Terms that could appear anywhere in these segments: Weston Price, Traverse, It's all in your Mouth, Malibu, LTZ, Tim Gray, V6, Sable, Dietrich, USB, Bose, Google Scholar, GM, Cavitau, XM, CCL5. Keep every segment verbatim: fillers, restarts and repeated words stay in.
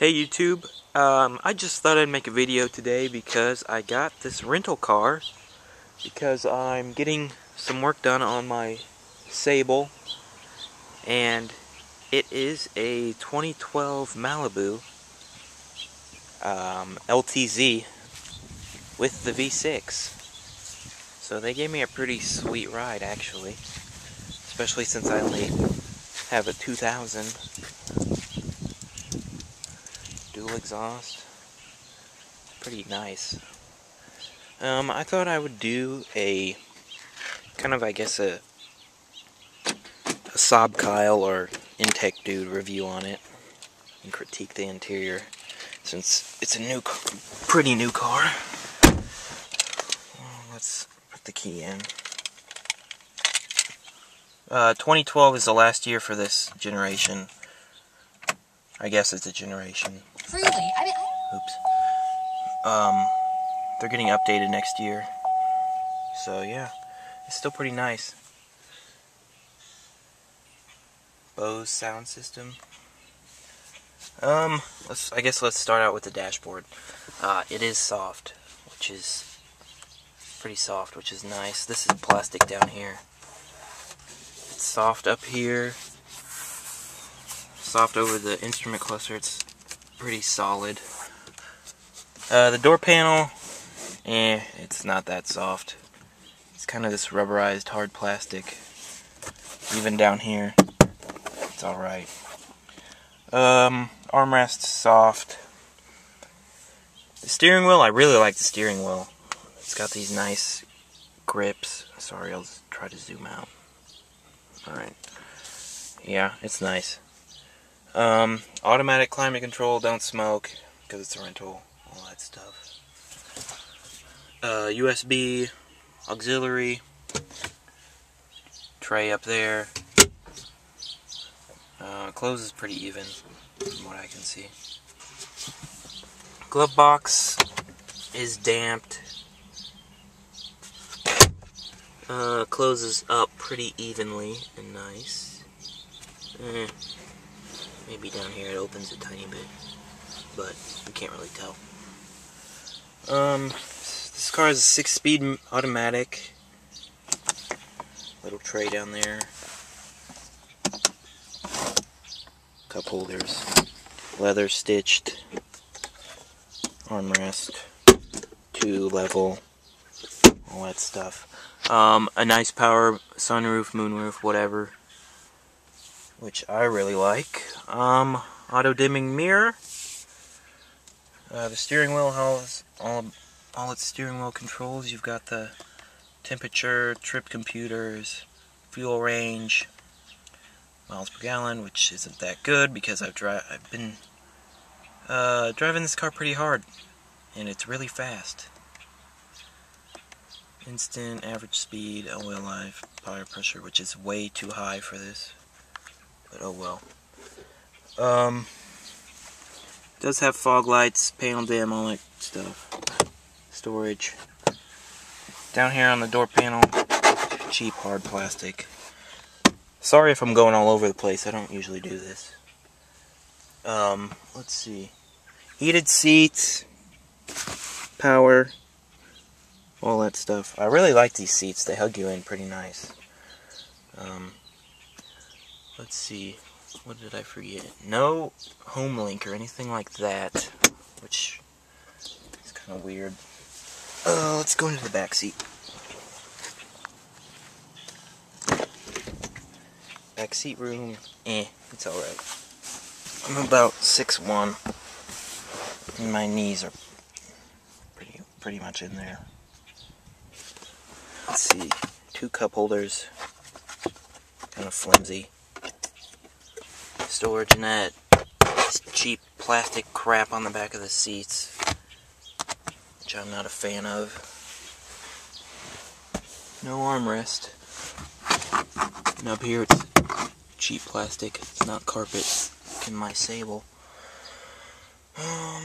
Hey YouTube, um, I just thought I'd make a video today because I got this rental car because I'm getting some work done on my Sable, and it is a twenty twelve Malibu um, L T Z with the V six. So they gave me a pretty sweet ride actually, especially since I only have a two thousand. Dual exhaust, pretty nice. Um, I thought I would do a kind of, I guess, a, a Sob Kyle or Intech Dude review on it and critique the interior since it's a new, pretty new car. Well, let's put the key in. Uh, twenty twelve is the last year for this generation. I guess it's a generation. Really? I mean, I... Oops. Um, they're getting updated next year. So, yeah. It's still pretty nice. Bose sound system. Um, let's, I guess let's start out with the dashboard. Uh, it is soft, which is pretty soft, which is nice. This is plastic down here. It's soft up here. Soft over the instrument cluster. It's pretty solid. Uh, the door panel, eh, it's not that soft. It's kind of this rubberized hard plastic. Even down here, it's alright. Um, armrest, soft. The steering wheel, I really like the steering wheel. It's got these nice grips. Sorry, I'll try to zoom out. Alright. Yeah, it's nice. Um, automatic climate control, don't smoke, because it's a rental, all that stuff. Uh, U S B, auxiliary, tray up there. Uh, closes pretty even, from what I can see. Glove box is damped. Uh, closes up pretty evenly and nice. Eh. Maybe down here it opens a tiny bit, but you can't really tell. Um, this car is a six-speed automatic. Little tray down there. Cup holders. Leather stitched. Armrest. Two level. All that stuff. Um, a nice power sunroof, moonroof, whatever. Which I really like. Um, auto dimming mirror. Uh, the steering wheel has all, all its steering wheel controls. You've got the temperature, trip computers, fuel range, miles per gallon, which isn't that good because I've dri I've been uh, driving this car pretty hard, and it's really fast. Instant average speed, oil life, tire pressure, which is way too high for this. But oh well. Um, does have fog lights, panel dim, all that stuff. Storage. Down here on the door panel, cheap hard plastic. Sorry if I'm going all over the place, I don't usually do this. Um, let's see. Heated seats, power, all that stuff. I really like these seats, they hug you in pretty nice. Um, Let's see, what did I forget? No home link or anything like that, which is kind of weird. Uh, let's go into the back seat. Back seat room, eh, it's alright. I'm about six one, and my knees are pretty, pretty much in there. Let's see, two cup holders, kind of flimsy. Storage and that cheap plastic crap on the back of the seats, which I'm not a fan of. No armrest. And up here it's cheap plastic. It's not carpet in my Sable. Um,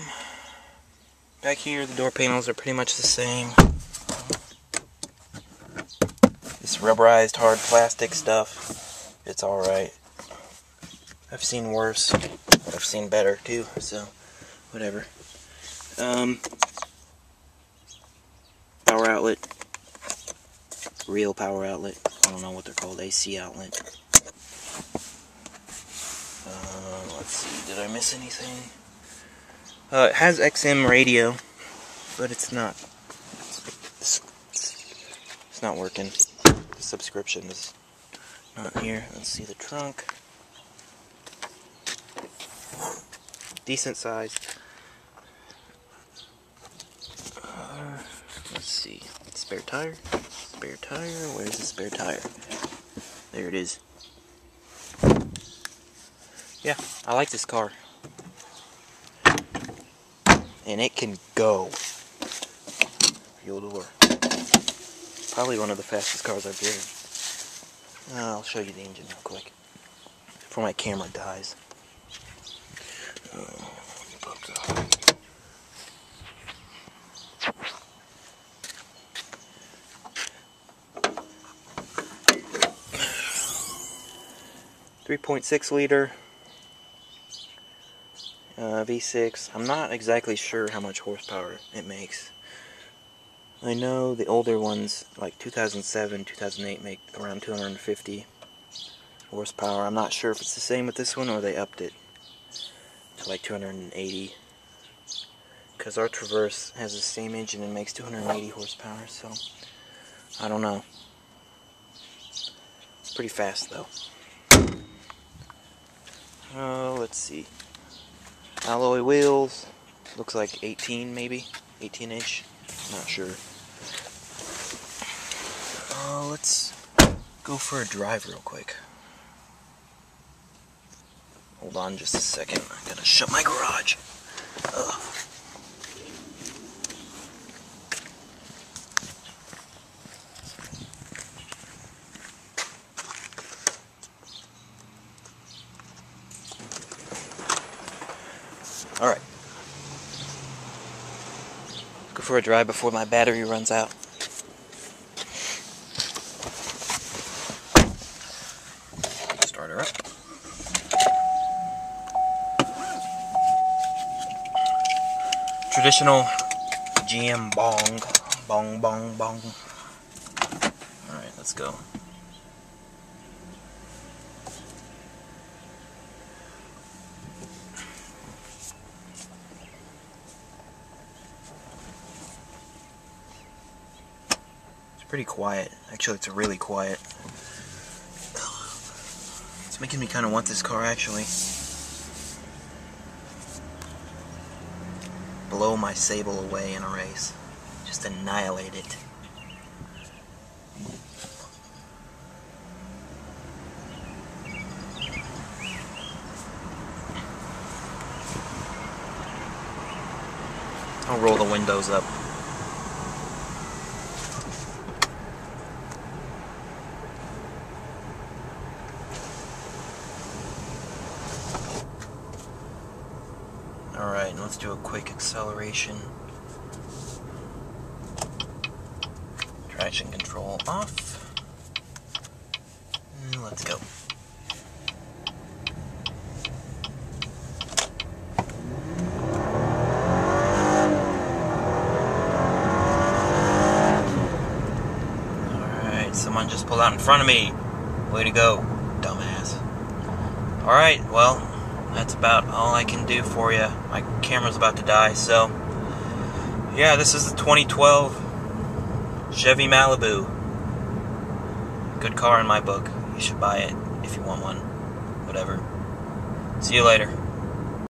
back here the door panels are pretty much the same. This rubberized hard plastic stuff, it's alright. I've seen worse, but I've seen better too, so whatever. Um, power outlet, real power outlet. I don't know what they're called, A C outlet. Uh, let's see, did I miss anything? Uh, it has X M radio, but it's not, it's, it's not working. The subscription is not here. Let's see the trunk. Decent size. Uh, let's see. Spare tire. Spare tire. Where's the spare tire? There it is. Yeah, I like this car. And it can go. Fuel door. Probably one of the fastest cars I've driven. Uh, I'll show you the engine real quick before my camera dies. Uh, three point six liter uh, V six. I'm not exactly sure how much horsepower it makes. I know the older ones, like two thousand seven, two thousand eight, make around two hundred fifty horsepower. I'm not sure if it's the same with this one or they upped it to like two hundred eighty, because our Traverse has the same engine and makes two hundred eighty horsepower, so I don't know. It's pretty fast though. Oh, uh, let's see. Alloy wheels, looks like eighteen maybe, eighteen inch, not sure. Uh, let's go for a drive real quick. Hold on just a second, I gotta shut my garage. Ugh. Alright. Go for a drive before my battery runs out. Start her up. Traditional G M bong. Bong, bong, bong. Alright, let's go. It's pretty quiet. Actually, it's really quiet. It's making me kind of want this car, actually. Blow my Sable away in a race. Just annihilate it. I'll roll the windows up. Alright, let's do a quick acceleration. Traction control off. And let's go. Alright, someone just pulled out in front of me. Way to go, dumbass. Alright, well, that's about all I can do for you. My camera's about to die, so yeah, this is the twenty twelve Chevy Malibu. Good car in my book. You should buy it if you want one. Whatever. See you later.